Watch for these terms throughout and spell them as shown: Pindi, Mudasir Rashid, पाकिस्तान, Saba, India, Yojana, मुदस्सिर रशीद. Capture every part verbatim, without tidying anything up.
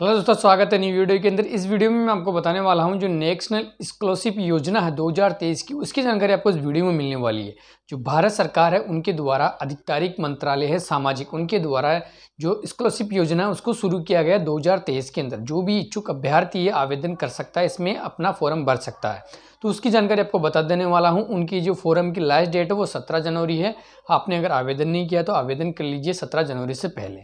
Hello दोस्तों, स्वागत है न्यू वीडियो के अंदर। इस वीडियो में मैं आपको बताने वाला हूं जो नेशनल स्कॉलरशिप योजना है दो हज़ार तेईस की, उसकी जानकारी आपको इस वीडियो में मिलने वाली है। जो भारत सरकार है उनके द्वारा आधिकारिक मंत्रालय है सामाजिक, उनके द्वारा जो स्कॉलरशिप योजना है उसको शुरू किया गया दो हज़ार तेईस के अंदर। जो भी इच्छुक अभ्यर्थी आवेदन कर सकता है, इसमें अपना फॉर्म भर सकता है, तो उसकी जानकारी आपको बता देने वाला हूं। उनकी जो फॉर्म की लास्ट डेट है वो सत्रह जनवरी है। आपने अगर आवेदन नहीं किया तो आवेदन कर लीजिए सत्रह जनवरी से पहले।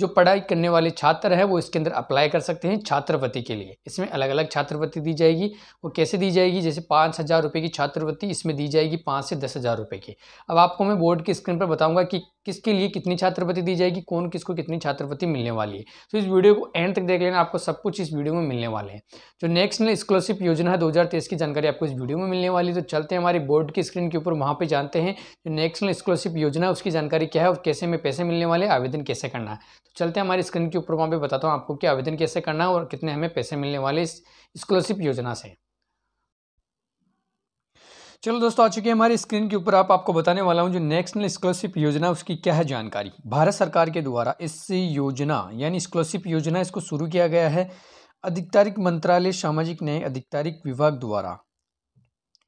जो पढ़ाई करने वाले छात्र है वो इसके अंदर अप्लाई कर सकते हैं छात्रवृत्ति के लिए। इसमें अलग अलग छात्रवृत्ति दी जाएगी। वो कैसे दी जाएगी? जैसे पाँच हज़ार रुपये की छात्रवृत्ति इसमें दी जाएगी, पाँच से दस हज़ार रुपये की। अब आपको मैं बोर्ड की स्क्रीन पर बताऊंगा कि किसके लिए कितनी छात्रवृत्ति दी जाएगी, कौन किसको कितनी छात्रवृत्ति मिलने वाली है। तो इस वीडियो को एंड तक देख लेना, आपको सब कुछ इस वीडियो में मिलने वाले हैं। जो नेशनल स्कॉलरशिप योजना है दो हज़ार तेईस की जानकारी आपको इस वीडियो में मिलने वाली है। तो चलते हैं हमारी बोर्ड की स्क्रीन के ऊपर, वहाँ पर जानते हैं जो नेशनल स्कॉलरशिप योजना है उसकी जानकारी क्या है और कैसे में पैसे मिलने वाले, आवेदन कैसे करना है। तो चलते हैं हमारी स्क्रीन के ऊपर, वहाँ पर बताता हूँ आपको कि आवेदन कैसे करना है और कितने हमें पैसे मिलने वाले इस स्कॉलरशिप योजना से। चलो दोस्तों, आ चुके हैं हमारी स्क्रीन के ऊपर। आप आपको बताने वाला हूं जो नेशनल स्कॉलरशिप योजना उसकी क्या है जानकारी। भारत सरकार के द्वारा इस योजना यानी स्कॉलरशिप योजना इसको शुरू किया गया है आधिकारिक मंत्रालय सामाजिक न्याय आधिकारिक विभाग द्वारा।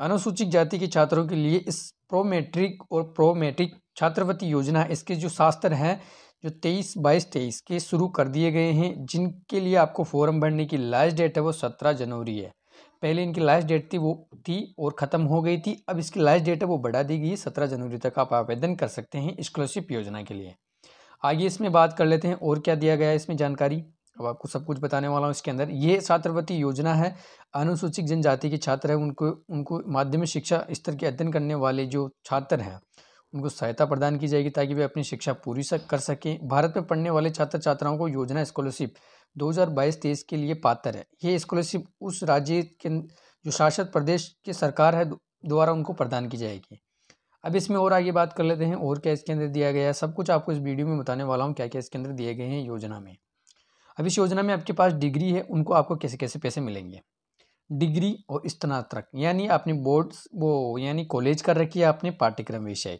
अनुसूचित जाति के छात्रों के लिए इस प्रोमेट्रिक और प्रोमेट्रिक छात्रवृत्ति योजना इसके जो शास्त्र हैं जो तेईस बाईस तेईस के शुरू कर दिए गए हैं, जिनके लिए आपको फॉर्म भरने की लास्ट डेट है वो सत्रह जनवरी है। पहले इनकी लास्ट डेट थी वो थी और ख़त्म हो गई थी। अब इसकी लास्ट डेट है वो बढ़ा दी गई है, सत्रह जनवरी तक आप आवेदन कर सकते हैं स्कॉलरशिप योजना के लिए। आगे इसमें बात कर लेते हैं और क्या दिया गया है इसमें जानकारी। अब आपको सब कुछ बताने वाला हूँ इसके अंदर। ये छात्रवृत्ति योजना है अनुसूचित जनजाति के छात्र हैं, उनको उनको माध्यमिक शिक्षा स्तर के अध्ययन करने वाले जो छात्र हैं उनको सहायता प्रदान की जाएगी ताकि वे अपनी शिक्षा पूरी सक कर सकें। भारत में पढ़ने वाले छात्र छात्राओं को योजना स्कॉलरशिप दो हज़ार बाईस तेईस के लिए पात्र है। ये स्कॉलरशिप उस राज्य के जो शासित प्रदेश की सरकार है द्वारा उनको प्रदान की जाएगी। अब इसमें और आगे बात कर लेते हैं और क्या इसके अंदर दिया गया है। सब कुछ आपको इस वीडियो में बताने वाला हूँ क्या क्या इसके अंदर दिए गए हैं योजना में। अब इस योजना में आपके पास डिग्री है, उनको आपको कैसे कैसे पैसे मिलेंगे। डिग्री और स्नातक यानी आपने बोर्ड वो यानी कॉलेज कर रखी है आपने पाठ्यक्रम विषय,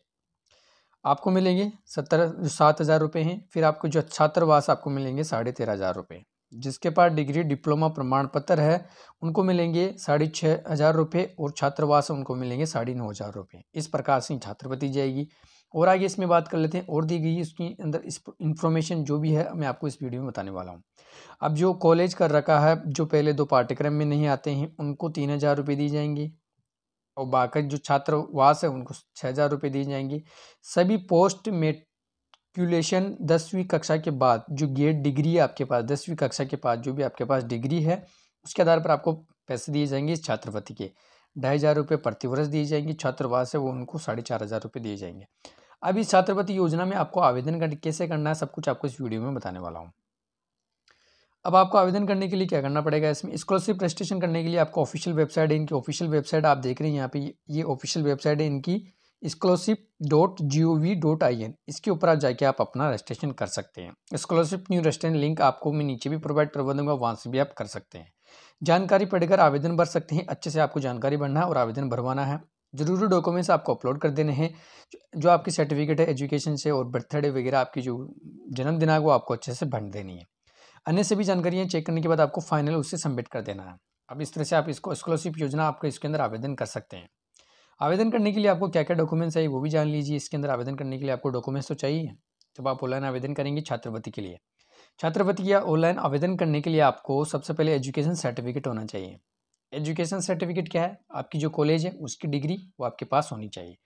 आपको मिलेंगे सत्तर जो सात हज़ार रुपये हैं। फिर आपको जो छात्रावास आपको मिलेंगे साढ़े तेरह हज़ार रुपये। जिसके पास डिग्री डिप्लोमा प्रमाण पत्र है उनको मिलेंगे साढ़े छः हज़ार रुपये और छात्रावास उनको मिलेंगे साढ़े नौ हज़ार रुपये। इस प्रकार से छात्रवृत्ति जाएगी। और आगे इसमें बात कर लेते हैं और दी गई उसके अंदर इस इन्फॉर्मेशन जो भी है मैं आपको इस वीडियो में बताने वाला हूँ। अब जो कॉलेज कर रखा है जो पहले दो पाठ्यक्रम में नहीं आते हैं उनको तीन हज़ार रुपये दी जाएंगे और बाकी जो छात्रवास है उनको छः हज़ार रुपये दिए जाएंगे। सभी पोस्ट मेट्रिकुलेशन दसवीं कक्षा के बाद जो गेट डिग्री है आपके पास दसवीं कक्षा के बाद जो भी आपके पास डिग्री है उसके आधार पर आपको पैसे दिए जाएंगे इस छात्रवृत्ति के। ढाई हज़ार रुपये प्रतिवर्ष दिए जाएंगे। छात्रावास है वो उनको साढ़े चार हज़ार रुपये दिए जाएंगे। अब इस छात्रवृत्ति योजना में आपको आवेदन कर कैसे करना है सब कुछ आपको इस वीडियो में बताने वाला हूँ। अब आपको आवेदन करने के लिए क्या करना पड़ेगा इसमें। स्कॉलरशिप रजिस्ट्रेशन करने के लिए आपको ऑफिशियल वेबसाइट है, इनकी ऑफिशियल वेबसाइट आप देख रहे हैं यहाँ पे, ये ऑफिशियल वेबसाइट है इनकी scholarship dot G O V dot I N. इसके ऊपर आप जाके आप अपना रजिस्ट्रेशन कर सकते हैं। स्कॉलरशिप न्यू रजिस्ट्रेशन लिंक आपको मैं नीचे भी प्रोवाइड करवा दूंगा, वहाँ से भी आप कर सकते हैं। जानकारी पढ़कर आवेदन भर सकते हैं। अच्छे से आपको जानकारी भरना है और आवेदन भरवाना है। जरूरी डॉक्यूमेंट्स आपको अपलोड कर देने हैं, जो आपकी सर्टिफिकेट है एजुकेशन से और बर्थडे वगैरह आपकी जो जन्म दिनांक वो आपको अच्छे से भर देनी है। अन्य से भी जानकारियाँ चेक करने के बाद आपको फाइनल उसे सबमिट कर देना है। अब इस तरह से आप इसको स्कॉलरशिप योजना आपको इसके अंदर आवेदन कर सकते हैं। आवेदन करने के लिए आपको क्या क्या डॉक्यूमेंट्स चाहिए वो भी जान लीजिए। इसके अंदर आवेदन करने के लिए आपको डॉक्यूमेंट्स तो चाहिए जब आप ऑनलाइन आवेदन करेंगे छात्रवृत्ति के लिए। छात्रवृत्ति या ऑनलाइन आवेदन करने के लिए आपको सबसे पहले एजुकेशन सर्टिफिकेट होना चाहिए। एजुकेशन सर्टिफिकेट क्या है? आपकी जो कॉलेज है उसकी डिग्री वो आपके पास होनी चाहिए।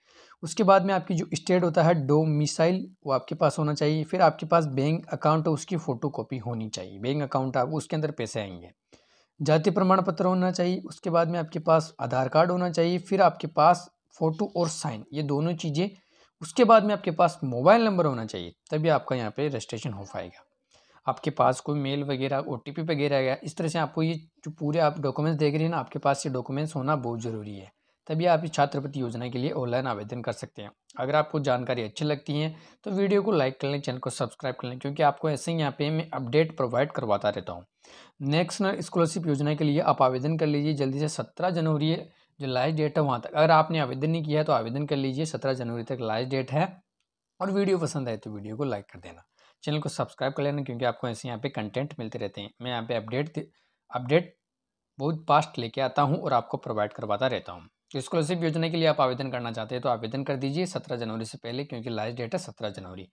उसके बाद में आपकी जो स्टेट होता है डोमिसाइल वो आपके पास होना चाहिए। फिर आपके पास बैंक अकाउंट है उसकी फ़ोटोकॉपी होनी चाहिए। बैंक अकाउंट आप उसके अंदर पैसे आएंगे। जाति प्रमाण पत्र होना चाहिए। उसके बाद में आपके पास आधार कार्ड होना चाहिए। फिर आपके पास फ़ोटो और साइन, ये दोनों चीज़ें। उसके बाद में आपके पास मोबाइल नंबर होना चाहिए, तभी आपका यहाँ पर रजिस्ट्रेशन हो पाएगा। आपके पास कोई मेल वगैरह ओटीपी वगैरह गया, इस तरह से आपको ये जो पूरे आप डॉक्यूमेंट्स देख रहे हैं ना, आपके पास ये डॉक्यूमेंट्स होना बहुत ज़रूरी है, तभी आप इस छात्रवृत्ति योजना के लिए ऑनलाइन आवेदन कर सकते हैं। अगर आपको जानकारी अच्छी लगती है तो वीडियो को लाइक कर लें, चैनल को सब्सक्राइब कर लें, क्योंकि आपको ऐसे ही यहाँ पे मैं अपडेट प्रोवाइड करवाता रहता हूँ। नेशनल स्कॉलरशिप योजना के लिए आप आवेदन कर लीजिए जल्दी से। सत्रह जनवरी जो लास्ट डेट है वहाँ तक, अगर आपने आवेदन नहीं किया तो आवेदन कर लीजिए, सत्रह जनवरी तक लास्ट डेट है। और वीडियो पसंद आए तो वीडियो को लाइक कर देना। चैनल को सब्सक्राइब कर लेना, क्योंकि आपको ऐसे यहाँ पे कंटेंट मिलते रहते हैं। मैं यहाँ पे अपडेट अपडेट बहुत फास्ट लेके आता हूँ और आपको प्रोवाइड करवाता रहता हूँ। तो स्कॉलरशिप योजना के लिए आप आवेदन करना चाहते हैं तो आवेदन कर दीजिए सत्रह जनवरी से पहले, क्योंकि लास्ट डेट है सत्रह जनवरी।